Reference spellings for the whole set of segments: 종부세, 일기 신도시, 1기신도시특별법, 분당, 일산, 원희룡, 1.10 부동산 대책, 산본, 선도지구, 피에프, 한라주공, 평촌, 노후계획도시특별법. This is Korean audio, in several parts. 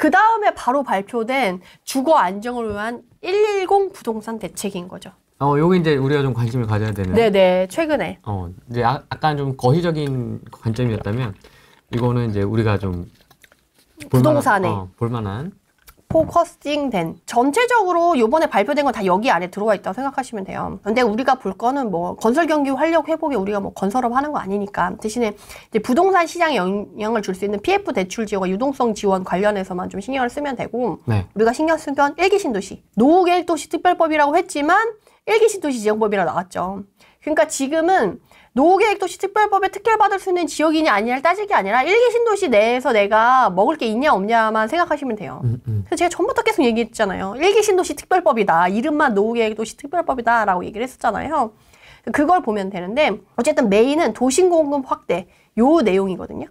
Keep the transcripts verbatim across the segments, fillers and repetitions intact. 그 다음에 바로 발표된 주거 안정을 위한 일일공 부동산 대책인 거죠. 어, 요게 이제 우리가 좀 관심을 가져야 되는. 네네, 최근에. 어, 이제 아, 아까 좀 거시적인 관점이었다면, 이거는 이제 우리가 좀. 부동산에. 볼만한, 어, 볼만한. 포커싱 된. 전체적으로 요번에 발표된 건 다 여기 안에 들어와 있다고 생각하시면 돼요. 근데 우리가 볼 거는 뭐 건설 경기 활력 회복에 우리가 뭐 건설업 하는 거 아니니까. 대신에 이제 부동산 시장에 영향을 줄 수 있는 피에프 대출 지원과 유동성 지원 관련해서만 좀 신경을 쓰면 되고. 네. 우리가 신경 쓴 건 일기 신도시. 노후계획도시 특별법이라고 했지만 일기 신도시 지정법이라고 나왔죠. 그러니까 지금은 노후계획도시 특별법에 특혜받을 수 있는 지역이냐 아니냐를 따지기 아니라 일기 신도시 내에서 내가 먹을 게 있냐 없냐만 생각하시면 돼요. 음, 음. 그래서 제가 전부터 계속 얘기했잖아요. 일기 신도시 특별법이다. 이름만 노후계획도시 특별법이다 라고 얘기를 했었잖아요. 그걸 보면 되는데 어쨌든 메인은 도심공급 확대 요 내용이거든요.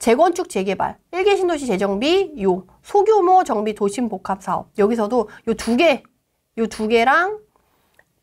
재건축, 재개발, 일기 신도시 재정비, 요 소규모 정비 도심복합사업 여기서도 요 두 개, 요 두 개랑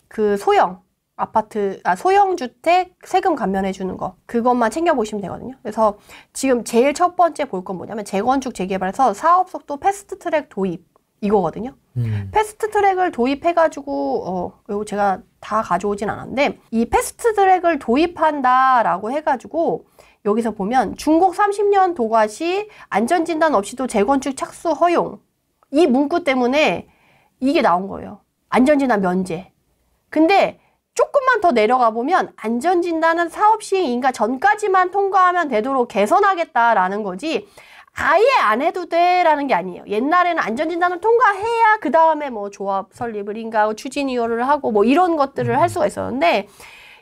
그 소형 아파트, 아, 소형주택 세금 감면해주는 거. 그것만 챙겨보시면 되거든요. 그래서 지금 제일 첫 번째 볼 건 뭐냐면 재건축, 재개발에서 사업 속도 패스트 트랙 도입. 이거거든요. 음. 패스트 트랙을 도입해가지고, 어, 이거 제가 다 가져오진 않았는데, 이 패스트 트랙을 도입한다라고 해가지고, 여기서 보면 준곡 삼십 년 도과 시 안전진단 없이도 재건축 착수 허용. 이 문구 때문에 이게 나온 거예요. 안전진단 면제. 근데, 조금만 더 내려가 보면 안전진단은 사업 시행 인가 전까지만 통과하면 되도록 개선하겠다라는 거지 아예 안 해도 돼라는 게 아니에요. 옛날에는 안전진단을 통과해야 그 다음에 뭐 조합 설립을 인가 추진위원회를 하고 뭐 이런 것들을 할 수가 있었는데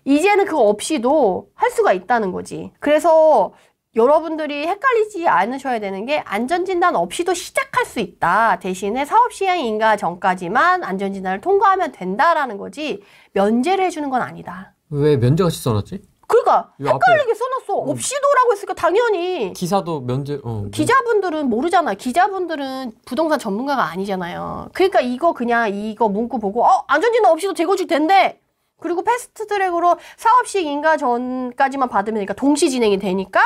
이제는 그거 없이도 할 수가 있다는 거지. 그래서 여러분들이 헷갈리지 않으셔야 되는 게 안전진단 없이도 시작할 수 있다. 대신에 사업 시행 인가 전까지만 안전진단을 통과하면 된다라는 거지 면제를 해주는 건 아니다. 왜 면제같이 써놨지? 그러니까 헷갈리게 앞에... 써놨어. 없이도라고 했으니까 당연히. 기사도 면제... 어, 기자분들은 모르잖아. 기자분들은 부동산 전문가가 아니잖아요. 그러니까 이거 그냥 이거 문구 보고 어 안전진단 없이도 재건축 된대. 그리고 패스트 트랙으로 사업 시행 인가 전까지만 받으면 되니까 동시 진행이 되니까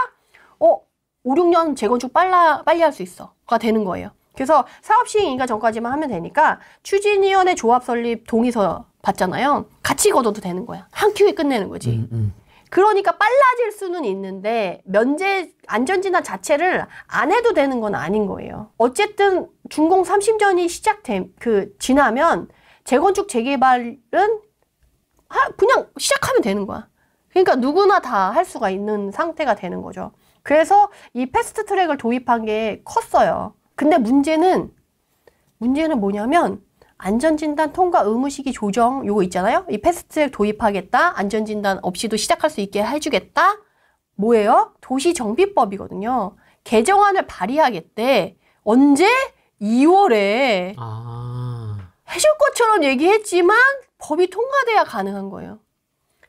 어, 오, 육 년 재건축 빨라, 빨리 할 수 있어. 가 되는 거예요. 그래서 사업 시행 인가 전까지만 하면 되니까 추진위원회 조합 설립 동의서 받잖아요. 같이 걷어도 되는 거야. 한 큐에 끝내는 거지. 음, 음. 그러니까 빨라질 수는 있는데 면제 안전진단 자체를 안 해도 되는 건 아닌 거예요. 어쨌든 준공 삼십 년이 시작된 그 지나면 재건축 재개발은 하, 그냥 시작하면 되는 거야. 그러니까 누구나 다 할 수가 있는 상태가 되는 거죠. 그래서 이 패스트 트랙을 도입한 게 컸어요. 근데 문제는 문제는 뭐냐면 안전진단 통과 의무 시기 조정 요거 있잖아요. 이 패스트 트랙 도입하겠다. 안전진단 없이도 시작할 수 있게 해주겠다. 뭐예요? 도시정비법이거든요. 개정안을 발의하겠대. 언제? 이월에 아... 해줄 것처럼 얘기했지만 법이 통과돼야 가능한 거예요.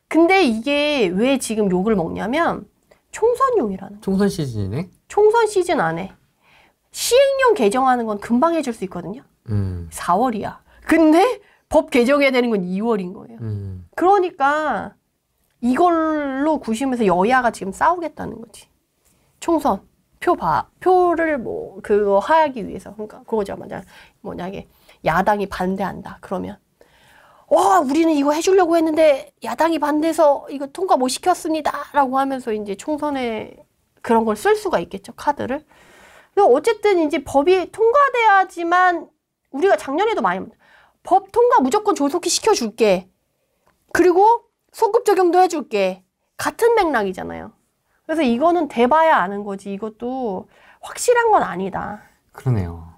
근데 이게 왜 지금 욕을 먹냐면 총선용이라는 거. 총선 시즌이네? 총선 시즌 안에 시행령 개정하는 건 금방 해줄 수 있거든요. 음. 사월이야. 근데 법 개정해야 되는 건 이월인 거예요. 음. 그러니까 이걸로 구심해서 여야가 지금 싸우겠다는 거지. 총선 표 봐, 표를 뭐 그거 하기 위해서. 그러니까 그거죠. 만약 만약에 야당이 반대한다. 그러면 와, 우리는 이거 해주려고 했는데 야당이 반대해서 이거 통과 못 시켰습니다. 라고 하면서 이제 총선에 그런 걸 쓸 수가 있겠죠. 카드를. 어쨌든 이제 법이 통과돼야지만 우리가 작년에도 많이 법 통과 무조건 조속히 시켜줄게. 그리고 소급 적용도 해줄게. 같은 맥락이잖아요. 그래서 이거는 대봐야 아는 거지. 이것도 확실한 건 아니다. 그러네요.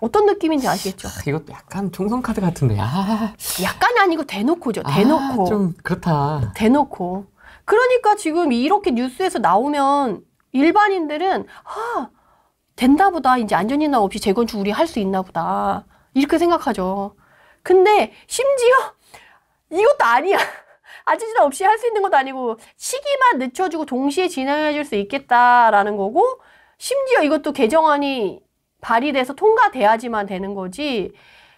어떤 느낌인지 아시겠죠? 아, 이것도 약간 총선 카드 같은데. 아. 약간이 아니고 대놓고죠. 대놓고. 아, 좀 그렇다. 대놓고. 그러니까 지금 이렇게 뉴스에서 나오면 일반인들은 아, 된다 보다. 이제 안전진단 없이 재건축 우리 할 수 있나 보다. 이렇게 생각하죠. 근데 심지어 이것도 아니야. 안전진단 없이 할 수 있는 것도 아니고 시기만 늦춰주고 동시에 진행해 줄 수 있겠다라는 거고 심지어 이것도 개정안이 발의돼서 통과돼야지만 되는 거지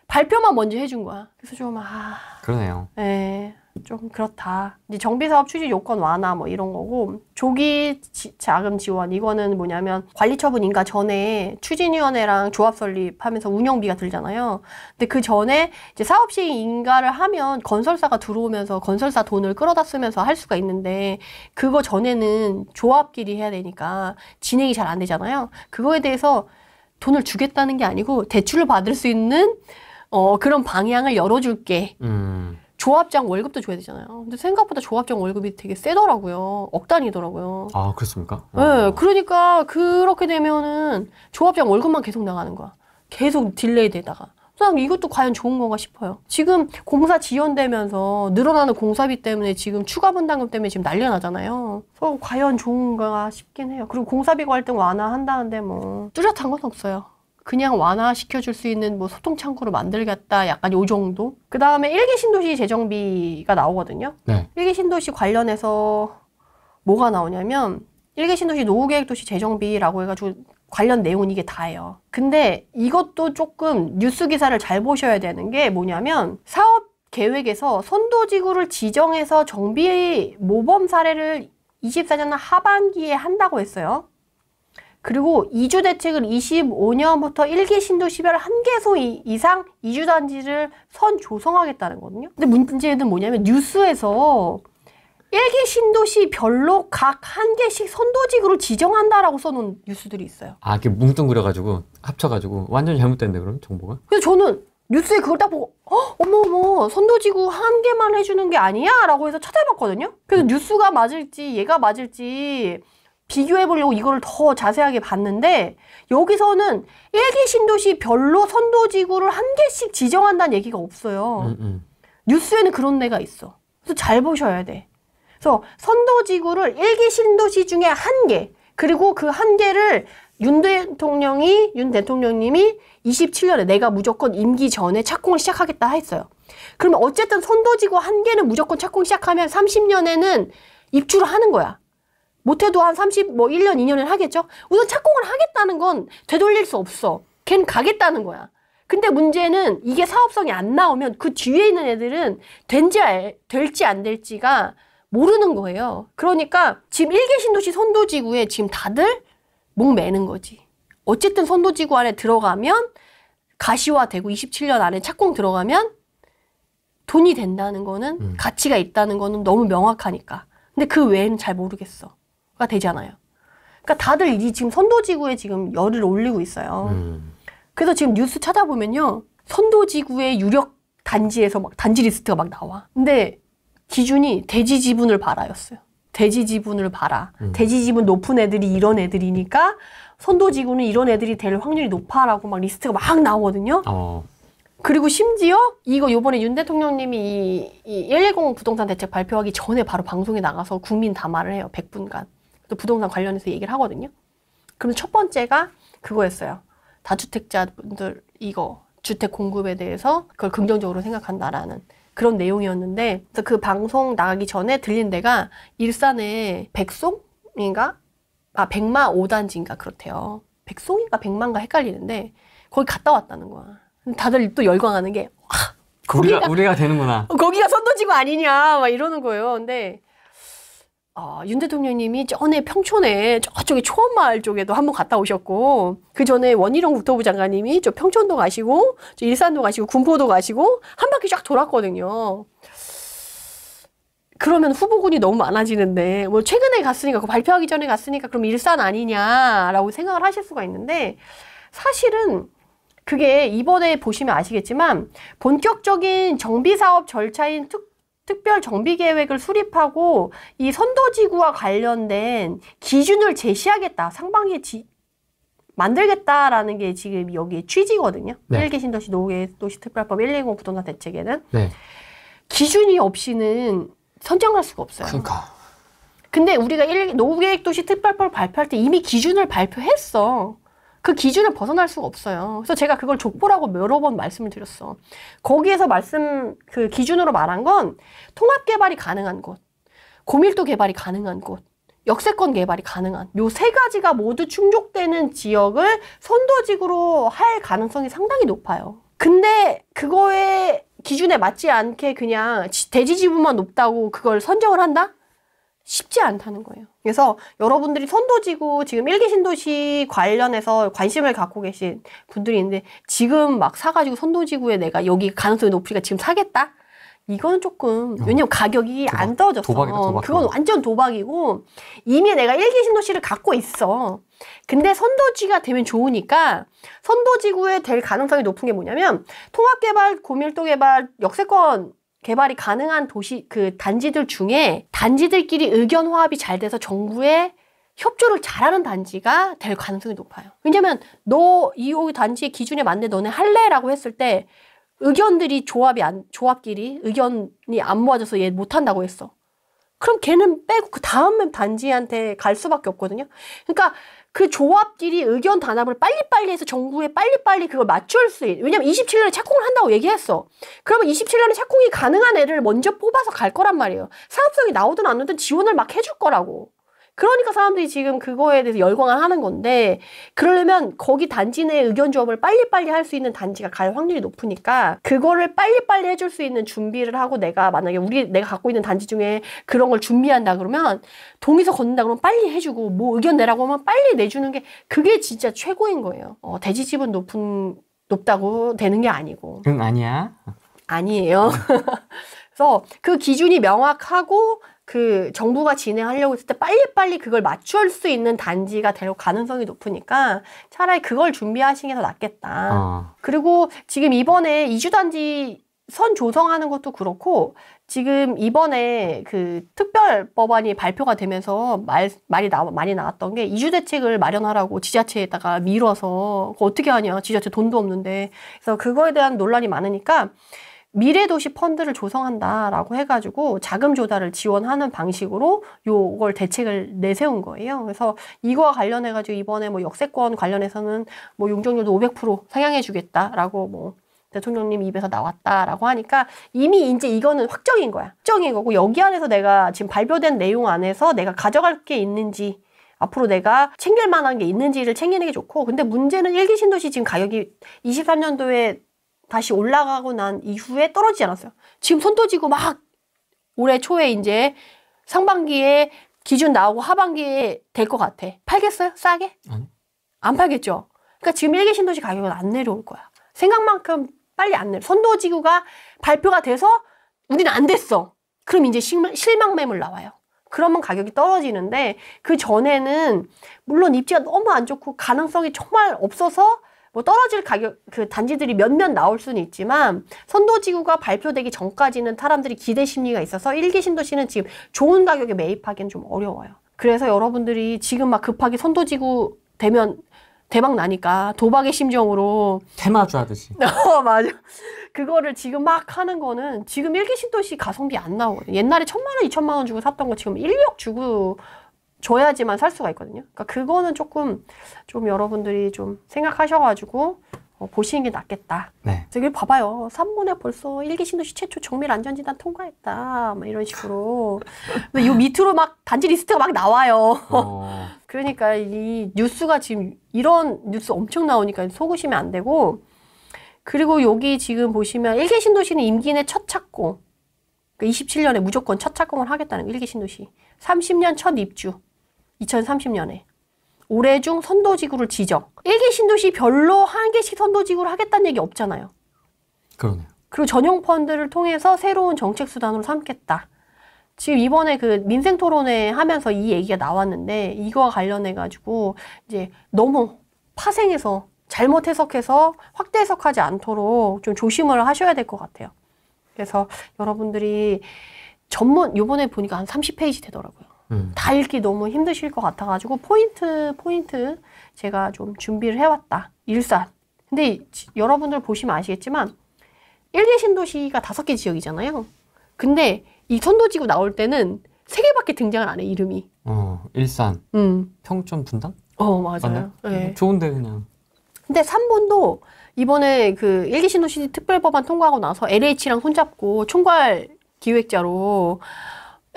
발표만 먼저 해준 거야. 그래서 좀 아... 그러네요. 네. 조금 그렇다. 이제 정비사업 추진 요건 완화 뭐 이런 거고, 조기 지, 자금 지원 이거는 뭐냐면 관리처분 인가 전에 추진위원회랑 조합 설립하면서 운영비가 들잖아요. 근데 그 전에 이제 사업시행 인가를 하면 건설사가 들어오면서 건설사 돈을 끌어다 쓰면서 할 수가 있는데, 그거 전에는 조합끼리 해야 되니까 진행이 잘 안 되잖아요. 그거에 대해서 돈을 주겠다는 게 아니고 대출을 받을 수 있는 어, 그런 방향을 열어줄게. 음. 조합장 월급도 줘야 되잖아요. 근데 생각보다 조합장 월급이 되게 세더라고요. 억 단위더라고요. 아, 그렇습니까? 예, 네, 그러니까 그렇게 되면은 조합장 월급만 계속 나가는 거야. 계속 딜레이 되다가. 이것도 과연 좋은 건가 싶어요. 지금 공사 지연되면서 늘어나는 공사비 때문에 지금 추가 분담금 때문에 지금 난리가 나잖아요. 그래서 과연 좋은가 싶긴 해요. 그리고 공사비 갈등 완화한다는데 뭐 뚜렷한 건 없어요. 그냥 완화시켜줄 수 있는 뭐 소통창구로 만들겠다 약간 요 정도? 그 다음에 일기 신도시 재정비가 나오거든요. 네. 일기 신도시 관련해서 뭐가 나오냐면 일기 신도시 노후계획도시 재정비라고 해가지고 관련 내용은 이게 다예요. 근데 이것도 조금 뉴스 기사를 잘 보셔야 되는 게 뭐냐면 사업 계획에서 선도지구를 지정해서 정비 모범 사례를 이십사 년 하반기에 한다고 했어요. 그리고 이주 대책을 이십오 년부터 일기 신도시별 한 개소 이상 이주 단지를 선 조성하겠다는 거거든요. 근데 문제는 뭐냐면 뉴스에서 일기 신도시별로 각 한 개씩 선도지구를 지정한다라고 써놓은 뉴스들이 있어요. 아, 이게 뭉뚱그려가지고 합쳐가지고 완전히 잘못됐네 그럼 정보가? 근데 저는 뉴스에 그걸 딱 보고 어머 어머 선도지구 한 개만 해주는 게 아니야? 라고 해서 찾아봤거든요. 그래서 음. 뉴스가 맞을지 얘가 맞을지 비교해보려고 이거를 더 자세하게 봤는데 여기서는 일기 신도시별로 선도지구를 한 개씩 지정한다는 얘기가 없어요. 음, 음. 뉴스에는 그런 데가 있어. 그래서 잘 보셔야 돼. 그래서 선도지구를 일기 신도시 중에 한 개, 그리고 그 한 개를 윤 대통령이, 윤 대통령님이 이십칠 년에 내가 무조건 임기 전에 착공을 시작하겠다 했어요. 그러면 어쨌든 선도지구 한 개는 무조건 착공 시작하면 삼십 년에는 입주를 하는 거야. 못해도 한 삼십, 뭐 일 년, 이 년을 하겠죠? 우선 착공을 하겠다는 건 되돌릴 수 없어. 걘 가겠다는 거야. 근데 문제는 이게 사업성이 안 나오면 그 뒤에 있는 애들은 된지, 알, 될지 안 될지가 모르는 거예요. 그러니까 지금 일기 신도시 선도지구에 지금 다들 목 매는 거지. 어쨌든 선도지구 안에 들어가면 가시화되고 이십칠 년 안에 착공 들어가면 돈이 된다는 거는 음. 가치가 있다는 거는 너무 명확하니까. 근데 그 외에는 잘 모르겠어. 가 되잖아요. 그러니까 다들 이 지금 선도지구에 지금 열을 올리고 있어요. 음. 그래서 지금 뉴스 찾아보면요. 선도지구의 유력 단지에서 막 단지 리스트가 막 나와. 근데 기준이 대지 지분을 봐라였어요. 대지 지분을 봐라. 음. 대지 지분 높은 애들이 이런 애들이니까 선도지구는 이런 애들이 될 확률이 높아라고 막 리스트가 막 나오거든요. 어. 그리고 심지어 이거 요번에 윤 대통령님이 이, 이 일일공 부동산 대책 발표하기 전에 바로 방송에 나가서 국민 담화를 해요. 백 분간. 또 부동산 관련해서 얘기를 하거든요. 그럼 첫 번째가 그거였어요. 다주택자분들 이거 주택 공급에 대해서 그걸 긍정적으로 생각한다라는 그런 내용이었는데, 그래서 그 방송 나가기 전에 들린 데가 일산의 백송인가? 아 백마 오 단지인가 그렇대요. 백송인가 백만가 헷갈리는데 거기 갔다 왔다는 거야. 다들 또 열광하는 게 와, 거기가, 우리가, 우리가 되는구나. 거기가 선도지구 아니냐 막 이러는 거예요. 근데 어, 윤 대통령님이 전에 평촌에 저쪽에 초원마을 쪽에도 한번 갔다 오셨고, 그 전에 원희룡 국토부 장관님이 저 평촌도 가시고 저 일산도 가시고 군포도 가시고 한 바퀴 쫙 돌았거든요. 그러면 후보군이 너무 많아지는데 뭐 최근에 갔으니까 그 발표하기 전에 갔으니까 그럼 일산 아니냐라고 생각을 하실 수가 있는데, 사실은 그게 이번에 보시면 아시겠지만 본격적인 정비사업 절차인 특 특별 정비 계획을 수립하고 이 선도지구와 관련된 기준을 제시하겠다. 상반기에 지, 만들겠다라는 게 지금 여기 취지거든요. 네. 일기 신도시 노후계획도시특별법 일일공 부동산 대책에는. 네. 기준이 없이는 선정할 수가 없어요. 그러니까. 근데 우리가 노후계획도시특별법을 발표할 때 이미 기준을 발표했어. 그 기준을 벗어날 수가 없어요. 그래서 제가 그걸 족보라고 여러 번 말씀을 드렸어. 거기에서 말씀, 그 기준으로 말한 건 통합 개발이 가능한 곳, 고밀도 개발이 가능한 곳, 역세권 개발이 가능한 요 세 가지가 모두 충족되는 지역을 선도지구로 할 가능성이 상당히 높아요. 근데 그거에 기준에 맞지 않게 그냥 대지 지분만 높다고 그걸 선정을 한다? 쉽지 않다는 거예요. 그래서 여러분들이 선도지구 지금 일 기 신도시 관련해서 관심을 갖고 계신 분들이 있는데 지금 막 사가지고 선도지구에 내가 여기 가능성이 높으니까 지금 사겠다? 이건 조금, 왜냐면 가격이 도박, 안 떨어졌어. 도박이다, 도박. 그건 완전 도박이고, 이미 내가 일 기 신도시를 갖고 있어. 근데 선도지가 되면 좋으니까 선도지구에 될 가능성이 높은 게 뭐냐면 통합개발, 고밀도개발, 역세권 개발이 가능한 도시, 그 단지들 중에 단지들끼리 의견 화합이 잘 돼서 정부에 협조를 잘하는 단지가 될 가능성이 높아요. 왜냐면 너 이 단지의 기준에 맞는데 너네 할래? 라고 했을 때 의견들이 조합이 안, 조합끼리 의견이 안 모아져서 얘 못한다고 했어. 그럼 걔는 빼고 그 다음 단지한테 갈 수밖에 없거든요. 그러니까 그 조합끼리 의견 단합을 빨리빨리 해서 정부에 빨리빨리 그걸 맞출 수 있. 왜냐면 이십칠 년에 착공을 한다고 얘기했어. 그러면 이십칠 년에 착공이 가능한 애를 먼저 뽑아서 갈 거란 말이에요. 사업성이 나오든 안 나오든 지원을 막 해줄 거라고. 그러니까 사람들이 지금 그거에 대해서 열광을 하는 건데, 그러려면 거기 단지 내 의견 조합을 빨리빨리 할 수 있는 단지가 갈 확률이 높으니까 그거를 빨리빨리 해줄 수 있는 준비를 하고, 내가 만약에 우리 내가 갖고 있는 단지 중에 그런 걸 준비한다 그러면, 동의서 걷는다 그러면 빨리 해주고, 뭐 의견 내라고 하면 빨리 내주는 게, 그게 진짜 최고인 거예요. 어, 대지 지분 높은 높다고 되는 게 아니고. 응, 아니야. 아니에요. 그래서 그 기준이 명확하고, 그 정부가 진행하려고 했을 때 빨리빨리 그걸 맞출 수 있는 단지가 될 가능성이 높으니까 차라리 그걸 준비하시는 게 더 낫겠다. 어. 그리고 지금 이번에 이주단지 선 조성하는 것도 그렇고, 지금 이번에 그 특별 법안이 발표가 되면서 말, 말이 나, 많이 나왔던 게, 이주 대책을 마련하라고 지자체에다가 밀어서 그거 어떻게 하냐, 지자체 돈도 없는데. 그래서 그거에 대한 논란이 많으니까 미래도시 펀드를 조성한다라고 해가지고 자금 조달을 지원하는 방식으로 요걸 대책을 내세운 거예요. 그래서 이거와 관련해가지고 이번에 뭐 역세권 관련해서는 뭐 용적률도 오백 퍼센트 상향해주겠다라고 뭐 대통령님 입에서 나왔다라고 하니까, 이미 이제 이거는 확정인 거야. 확정인 거고, 여기 안에서 내가 지금 발표된 내용 안에서 내가 가져갈 게 있는지, 앞으로 내가 챙길 만한 게 있는지를 챙기는 게 좋고, 근데 문제는 일 기 신도시 지금 가격이 이십삼 년도에 다시 올라가고 난 이후에 떨어지지 않았어요. 지금 선도지구 막 올해 초에 이제 상반기에 기준 나오고 하반기에 될 것 같아. 팔겠어요? 싸게? 아니. 안 팔겠죠. 그러니까 지금 일 기 신도시 가격은 안 내려올 거야. 생각만큼 빨리 안 내려. 선도지구가 발표가 돼서 우리는 안 됐어. 그럼 이제 실망 매물 나와요. 그러면 가격이 떨어지는데, 그 전에는 물론 입지가 너무 안 좋고 가능성이 정말 없어서 뭐 떨어질 가격, 그 단지들이 몇몇 나올 수는 있지만, 선도지구가 발표되기 전까지는 사람들이 기대 심리가 있어서 일 기 신도시는 지금 좋은 가격에 매입하기는 좀 어려워요. 그래서 여러분들이 지금 막 급하게 선도지구 되면 대박 나니까 도박의 심정으로 테마주 하듯이 어, 맞아. 그거를 지금 막 하는 거는, 지금 일 기 신도시 가성비 안 나오거든요. 옛날에 천만 원, 이천만 원 주고 샀던 거 지금 일 억 주고 줘야지만 살 수가 있거든요. 그러니까 그거는 조금 좀 여러분들이 좀 생각하셔가지고 어, 보시는 게 낫겠다. 네. 여기 봐봐요. 삼 분에 벌써 일 기 신도시 최초 정밀 안전진단 통과했다. 막 이런 식으로. 근데 요 밑으로 막 단지 리스트가 막 나와요. 어. 그러니까 이 뉴스가 지금 이런 뉴스 엄청 나오니까 속으시면 안 되고, 그리고 여기 지금 보시면 일 기 신도시는 임기 내 첫 착공. 그러니까 이십칠 년에 무조건 첫 착공을 하겠다는 일 기 신도시. 삼십 년 첫 입주. 이천삼십 년에 올해 중 선도지구를 지정. 일 기 신도시 별로 한 개씩 선도지구를 하겠다는 얘기 없잖아요. 그러네요. 그리고 전용 펀드를 통해서 새로운 정책 수단으로 삼겠다. 지금 이번에 그 민생 토론회 하면서 이 얘기가 나왔는데, 이거와 관련해 가지고 이제 너무 파생해서 잘못 해석해서 확대 해석하지 않도록 좀 조심을 하셔야 될 것 같아요. 그래서 여러분들이 전문, 요번에 보니까 한 삼십 페이지 되더라고요. 음. 다 읽기 너무 힘드실 것 같아가지고 포인트 포인트 제가 좀 준비를 해왔다. 일산. 근데 지, 여러분들 보시면 아시겠지만 일 기 신도시가 다섯 개 지역이잖아요. 근데 이 선도지구 나올 때는 세 개밖에 등장을 안 해, 이름이. 어, 일산. 음. 평촌 분당? 어, 맞아요. 네. 좋은데 그냥. 근데 삼 번도 이번에 그 일 기 신도시 특별법안 통과하고 나서 엘에이치랑 손잡고 총괄 기획자로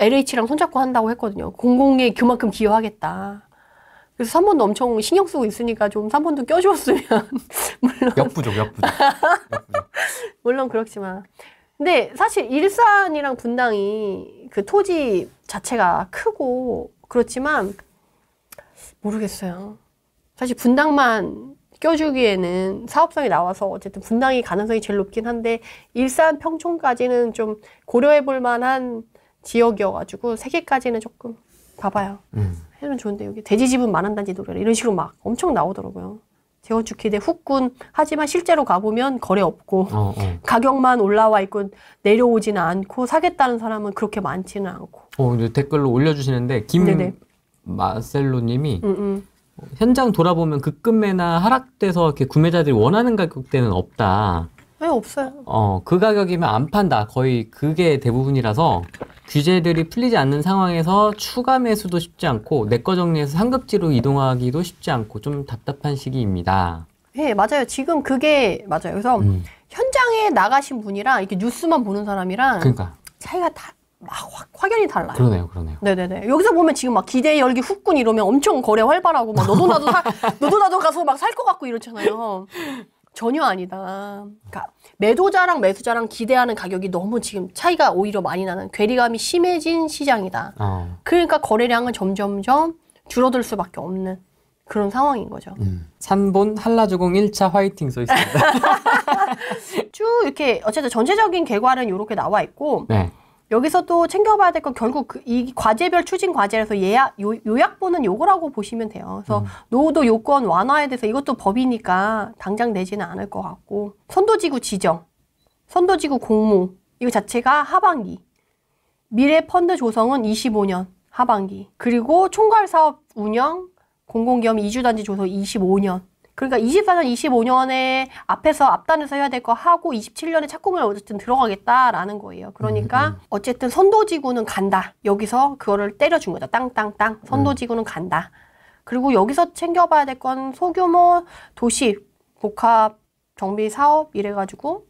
엘에이치랑 손잡고 한다고 했거든요. 공공에 그만큼 기여하겠다. 그래서 삼 번도 엄청 신경 쓰고 있으니까 좀 삼 번도 껴주었으면. 물론. 역부족, 역부족. 물론 그렇지만. 근데 사실 일산이랑 분당이 그 토지 자체가 크고 그렇지만 모르겠어요. 사실 분당만 껴주기에는 사업성이 나와서 어쨌든 분당이 가능성이 제일 높긴 한데 일산, 평촌까지는 좀 고려해 볼 만한 지역이어가지고 세 개까지는 조금 봐봐요. 음. 해면 좋은데 여기 돼지집은 만한단지 노래 이런 식으로 막 엄청 나오더라고요. 재건축 기대 후끈 하지만 실제로 가보면 거래 없고 어, 어. 가격만 올라와 있고 내려오지는 않고 사겠다는 사람은 그렇게 많지는 않고. 어, 이제 댓글로 올려주시는데 김마셀로님이 음, 음. 현장 돌아보면 급급매나 하락돼서 이렇게 구매자들이 원하는 가격대는 없다. 네, 없어요. 어, 그 가격이면 안 판다. 거의 그게 대부분이라서 규제들이 풀리지 않는 상황에서 추가 매수도 쉽지 않고 내 거 정리해서 상급지로 이동하기도 쉽지 않고 좀 답답한 시기입니다. 네, 맞아요. 지금 그게 맞아요. 그래서 음. 현장에 나가신 분이랑 이렇게 뉴스만 보는 사람이랑 그러니까. 차이가 다 막 확연히 달라요. 그러네요, 그러네요. 네네네. 여기서 보면 지금 막 기대 열기 후끈 이러면 엄청 거래 활발하고 막 너도 나도 사, 너도 나도 가서 막 살 것 같고 이렇잖아요. 전혀 아니다. 그러니까 매도자랑 매수자랑 기대하는 가격이 너무 지금 차이가 오히려 많이 나는 괴리감이 심해진 시장이다. 어. 그러니까 거래량은 점점점 줄어들 수밖에 없는 그런 상황인 거죠. 음. 산본 한라주공 일 차 화이팅 써 있습니다. 쭉 이렇게 어쨌든 전체적인 결과는 이렇게 나와 있고 네. 여기서 또 챙겨봐야 될 건 결국 그 이 과제별 추진 과제에서 예약, 요, 요약본은 요거라고 보시면 돼요. 그래서 음. 노후도 요건 완화에 대해서 이것도 법이니까 당장 내지는 않을 것 같고 선도지구 지정, 선도지구 공모 이거 자체가 하반기, 미래 펀드 조성은 이십오 년 하반기, 그리고 총괄사업 운영, 공공기업 이주단지 조성 이십오 년. 그러니까 이십사 년, 이십오 년에 앞에서 앞단에서 해야 될 거 하고 이십칠 년에 착공을 어쨌든 들어가겠다라는 거예요. 그러니까 어쨌든 선도지구는 간다. 여기서 그거를 때려준 거죠. 땅땅땅. 선도지구는 간다. 그리고 여기서 챙겨봐야 될 건 소규모 도시 복합 정비 사업 이래가지고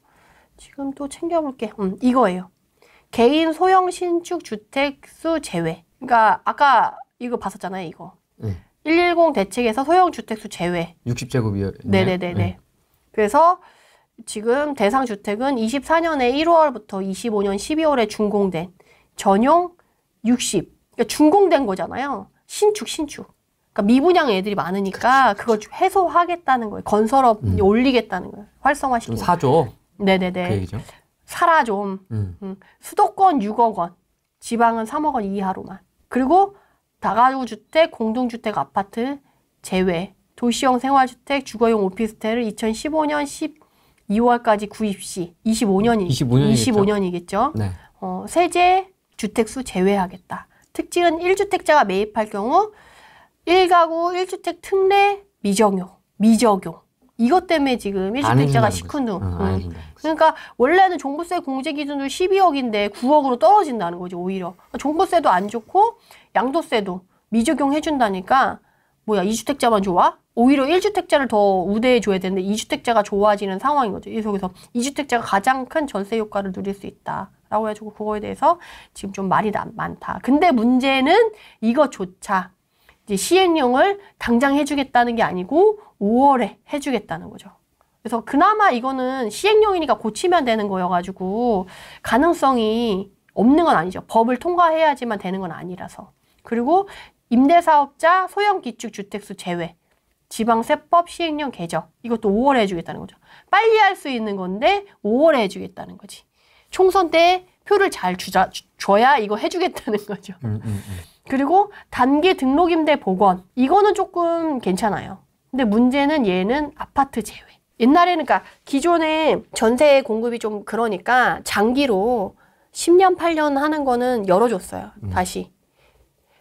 지금 또 챙겨볼게. 음, 이거예요. 개인 소형 신축 주택 수 제외. 그러니까 아까 이거 봤었잖아요. 이거. 네. 일일공 대책에서 소형 주택수 제외. 육십 제곱 이하. 네네네네. 네. 그래서 지금 대상 주택은 이십사 년에 일월부터 이십오 년 십이월에 준공된 전용 육십. 그러니까 준공된 거잖아요. 신축, 신축. 그러니까 미분양 애들이 많으니까 그걸 해소하겠다는 거예요. 건설업 음. 올리겠다는 거예요. 활성화시키고. 좀 사줘. 네네네. 그 얘기죠. 사라 좀. 음. 음. 수도권 육억 원, 지방은 삼억 원 이하로만. 그리고 다가구 주택, 공동주택, 아파트 제외, 도시형 생활주택, 주거용 오피스텔을 이천십오 년 십이월까지 구입 시 이십오 년이, 이십오 년이겠죠. 이십오 년이겠죠. 네. 어, 세제 주택수 제외하겠다. 특징은 일 주택자가 매입할 경우 일 가구 일 주택 특례 미적용, 미적용. 이것 때문에 지금 일 주택자가 시큰둥. 응, 응. 그러니까 원래는 종부세 공제 기준으로 십이억인데 구억으로 떨어진다는 거지 오히려. 종부세도 안 좋고 양도세도 미적용 해준다니까 뭐야 이 주택자만 좋아? 오히려 일 주택자를 더 우대해줘야 되는데 이 주택자가 좋아지는 상황인 거죠. 이 속에서 이 주택자가 가장 큰 전세 효과를 누릴 수 있다. 라고 해가지고 그거에 대해서 지금 좀 말이 많다. 근데 문제는 이것조차 시행령을 당장 해주겠다는 게 아니고 오월에 해주겠다는 거죠. 그래서 그나마 이거는 시행령이니까 고치면 되는 거여가지고 가능성이 없는 건 아니죠. 법을 통과해야지만 되는 건 아니라서. 그리고 임대사업자 소형기축주택수 제외, 지방세법 시행령 개정 이것도 오월에 해주겠다는 거죠. 빨리 할 수 있는 건데 오월에 해주겠다는 거지. 총선 때 표를 잘 주자, 주, 줘야 이거 해주겠다는 거죠. 음, 음, 음. 그리고 단기 등록임대 복원 이거는 조금 괜찮아요. 근데 문제는 얘는 아파트 제외. 옛날에는 그러니까 기존에 전세 공급이 좀 그러니까 장기로 십 년, 팔 년 하는 거는 열어줬어요. 음. 다시.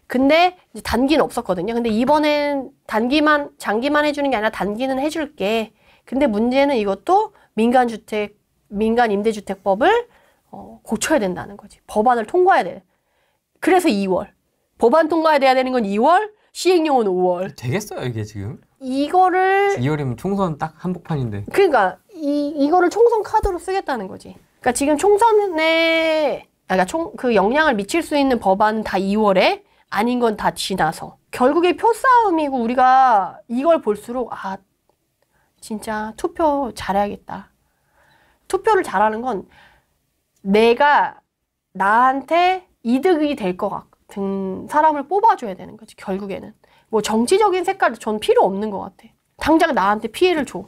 근데 이제 단기는 없었거든요. 근데 이번엔 단기만 장기만 해주는 게 아니라 단기는 해줄게. 근데 문제는 이것도 민간주택, 민간임대주택법을 어, 고쳐야 된다는 거지. 법안을 통과해야 돼. 그래서 이월. 법안 통과해야 되는 건 이월, 시행령은 오월. 되겠어요, 이게 지금? 이거를 이월이면 총선 딱 한복판인데. 그러니까 이 이거를 총선 카드로 쓰겠다는 거지. 그러니까 지금 총선에 그러니까 총 그 영향을 미칠 수 있는 법안은 다 이월에 아닌 건 다 지나서 결국에 표싸움이고 우리가 이걸 볼수록 아 진짜 투표 잘해야겠다. 투표를 잘하는 건 내가 나한테 이득이 될 것 같은 사람을 뽑아줘야 되는 거지, 결국에는. 뭐 정치적인 색깔도 전 필요 없는 것 같아. 당장 나한테 피해를 줘.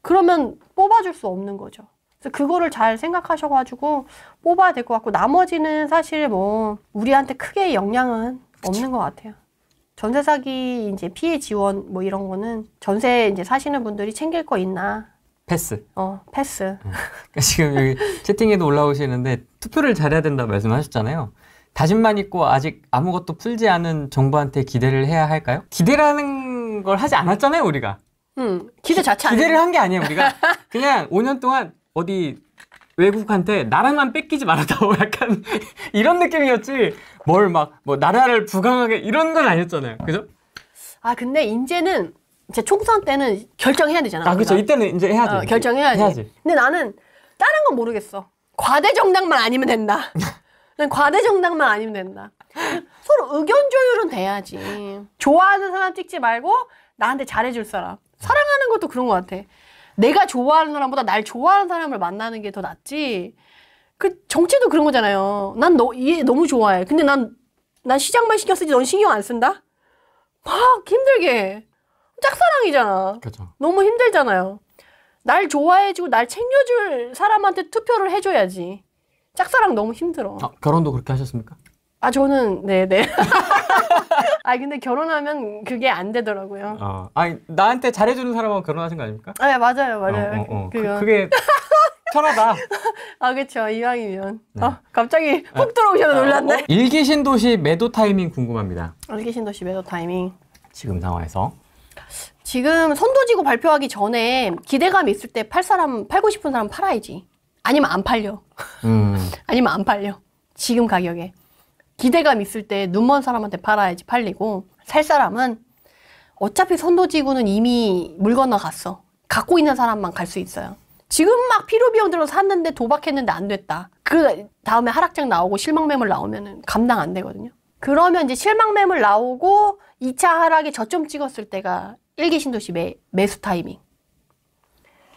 그러면 뽑아줄 수 없는 거죠. 그래서 그거를 잘 생각하셔가지고 뽑아야 될 것 같고, 나머지는 사실 뭐 우리한테 크게 영향은 없는 것 같아요. 전세 사기 이제 피해 지원 뭐 이런 거는 전세 이제 사시는 분들이 챙길 거 있나? 패스. 어, 패스. 네. 지금 여기 채팅에도 올라오시는데 투표를 잘해야 된다 말씀하셨잖아요. 다짐만 있고 아직 아무것도 풀지 않은 정부한테 기대를 해야 할까요? 기대라는 걸 하지 않았잖아요, 우리가. 음, 기대 자체 안 기대를 한 게 아니에요, 우리가. 그냥 오 년 동안 어디 외국한테 나라만 뺏기지 말았다고 약간 이런 느낌이었지, 뭘 막 뭐 나라를 부강하게 이런 건 아니었잖아요, 그죠? 아, 근데 이제는 이제 총선 때는 결정해야 되잖아. 아, 그렇죠. 이때는 이제 해야지. 어, 결정해야지. 해야지. 근데 나는 다른 건 모르겠어. 과대 정당만 아니면 된다. 난 과대 정당만 아니면 된다. 서로 의견 조율은 돼야지. 좋아하는 사람 찍지 말고 나한테 잘해줄 사람. 사랑하는 것도 그런 것 같아. 내가 좋아하는 사람보다 날 좋아하는 사람을 만나는 게 더 낫지. 그 정치도 그런 거잖아요. 난 너, 얘 너무 좋아해. 근데 난, 난 시장만 신경 쓰지 넌 신경 안 쓴다? 막 힘들게. 짝사랑이잖아. 그렇죠. 너무 힘들잖아요. 날 좋아해주고 날 챙겨줄 사람한테 투표를 해줘야지. 짝사랑 너무 힘들어. 아, 결혼도 그렇게 하셨습니까? 아, 저는 네네. 아, 근데 결혼하면 그게 안 되더라고요. 어, 아니 나한테 잘해주는 사람하고 결혼하신 거 아닙니까? 아, 맞아요, 맞아요. 어, 어, 어. 그, 그게 편하다. 아, 그렇죠. 이왕이면. 네. 어, 갑자기 훅 아, 들어오셔서 놀랐네. 어, 어. 일기 신도시 매도 타이밍 궁금합니다. 일기 신도시 매도 타이밍. 지금 상황에서. 지금 선도지구 발표하기 전에 기대감이 있을 때 팔 사람, 팔고 싶은 사람 팔아야지. 아니면 안 팔려. 음. 아니면 안 팔려. 지금 가격에. 기대감 있을 때 눈먼 사람한테 팔아야지 팔리고, 살 사람은 어차피 선도지구는 이미 물 건너갔어. 갖고 있는 사람만 갈 수 있어요. 지금 막 필요비용 들어서 샀는데 도박했는데 안 됐다. 그 다음에 하락장 나오고 실망매물 나오면 감당 안 되거든요. 그러면 이제 실망매물 나오고 이 차 하락에 저점 찍었을 때가 일기 신도시 매, 매수 타이밍.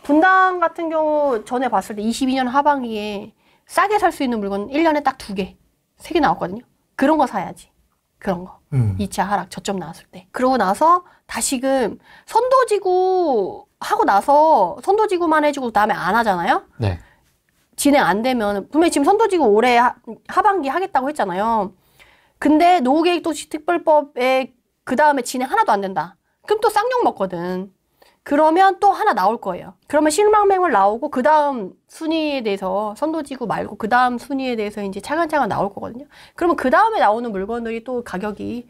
분당 같은 경우 전에 봤을 때 이십이 년 하반기에 싸게 살 수 있는 물건 일 년에 딱 두 개. 세 개 나왔거든요. 그런 거 사야지. 그런 거. 음. 이 차 하락 저점 나왔을 때. 그러고 나서 다시금 선도지구 하고 나서 선도지구만 해주고 그다음에 안 하잖아요. 네. 진행 안 되면 분명히 지금 선도지구 올해 하, 하반기 하겠다고 했잖아요. 근데 노후계획도시특별법에 그다음에 진행 하나도 안 된다. 그럼 또 쌍욕 먹거든. 그러면 또 하나 나올 거예요. 그러면 실망맹을 나오고 그 다음 순위에 대해서 선도지구 말고 그 다음 순위에 대해서 이제 차근차근 나올 거거든요. 그러면 그 다음에 나오는 물건들이 또 가격이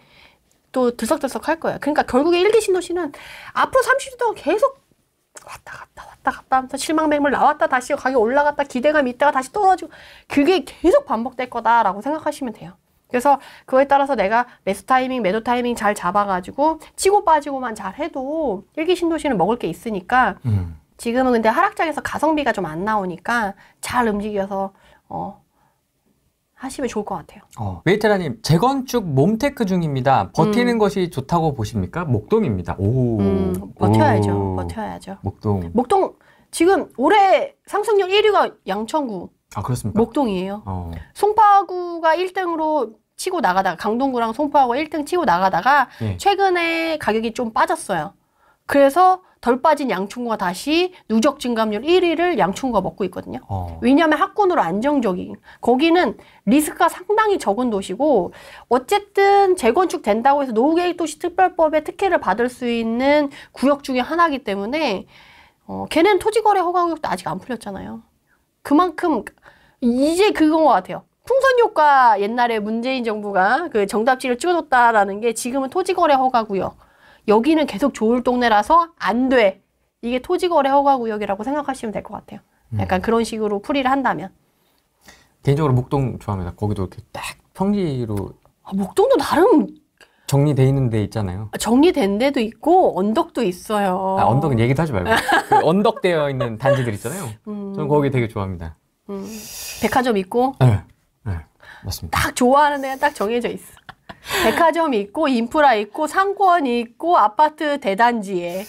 또 들썩들썩 할 거예요. 그러니까 결국에 일기 신도시는 앞으로 삼십 년 동안 계속 왔다 갔다 왔다 갔다 하면서 실망맹을 나왔다 다시 가격 올라갔다 기대감이 있다가 다시 떨어지고 그게 계속 반복될 거다라고 생각하시면 돼요. 그래서 그거에 따라서 내가 매수 타이밍, 매도 타이밍 잘 잡아가지고 치고 빠지고만 잘 해도 일기 신도시는 먹을 게 있으니까. 음. 지금은 근데 하락장에서 가성비가 좀 안 나오니까 잘 움직여서 어, 하시면 좋을 것 같아요. 어, 웨이테라님, 재건축 몸테크 중입니다. 버티는 음. 것이 좋다고 보십니까? 목동입니다. 오, 음, 버텨야죠. 오. 버텨야죠. 목동. 목동 지금 올해 상승률 일 위가 양천구. 아, 그렇습니까? 목동이에요. 어. 송파구가 일 등으로 치고 나가다가 강동구랑 송파구가 일 등 치고 나가다가 예. 최근에 가격이 좀 빠졌어요. 그래서 덜 빠진 양천구가 다시 누적 증감률 일 위를 양천구가 먹고 있거든요. 어. 왜냐하면 학군으로 안정적인 거기는 리스크가 상당히 적은 도시고 어쨌든 재건축 된다고 해서 노후계획도시특별법의 특혜를 받을 수 있는 구역 중에 하나이기 때문에 어, 걔는 토지거래 허가구역도 아직 안 풀렸잖아요. 그만큼 이제 그건 것 같아요. 풍선효과 옛날에 문재인 정부가 그 정답지를 찍어줬다라는 게 지금은 토지거래 허가구역. 여기는 계속 좋을 동네라서 안 돼. 이게 토지거래 허가구역이라고 생각하시면 될 것 같아요. 약간 음. 그런 식으로 풀이를 한다면. 개인적으로 목동 좋아합니다. 거기도 이렇게 딱 평지로. 아, 목동도 나름. 정리돼 있는 데 있잖아요. 정리된 데도 있고 언덕도 있어요. 아, 언덕은 얘기도 하지 말고 그 언덕되어 있는 단지들 있잖아요. 음. 저는 거기 되게 좋아합니다. 음. 백화점 있고. 네, 네, 맞습니다. 딱 좋아하는 데가 딱 정해져 있어. 백화점 있고 인프라 있고 상권이 있고 아파트 대단지에